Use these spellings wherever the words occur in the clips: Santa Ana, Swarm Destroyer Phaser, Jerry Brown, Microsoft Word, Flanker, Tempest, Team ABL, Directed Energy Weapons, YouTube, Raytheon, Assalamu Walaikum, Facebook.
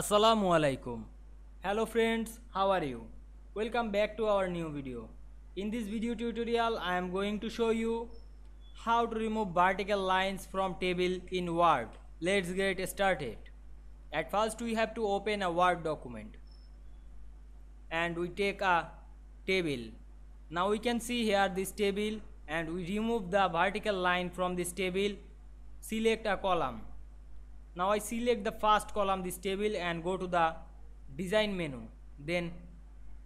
Assalamu alaikum. Hello friends, how are you? Welcome back to our new video. In this video tutorial I am going to show you how to remove vertical lines from table in Word. Let's get started. At first we have to open a Word document and we take a table. Now we can see here this table and we remove the vertical line from this table. Select a column. Now I select the first column this table and go to the design menu, then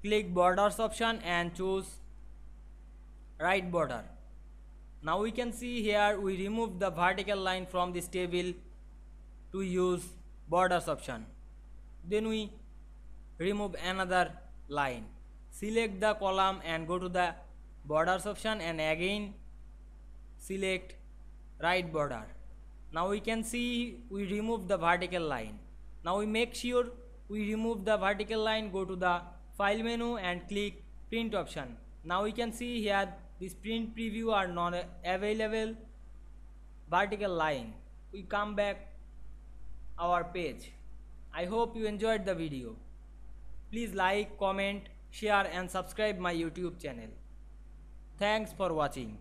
click borders option and choose right border. Now we can see here we remove the vertical line from this table to use borders option. Then we remove another line, select the column and go to the borders option and again select right border. Now we can see we remove the vertical line. Now we make sure we remove the vertical line, go to the file menu and click print option. Now we can see here this print preview are not available vertical line. We come back our page. I hope you enjoyed the video. Please like, comment, share and subscribe my YouTube channel. Thanks for watching.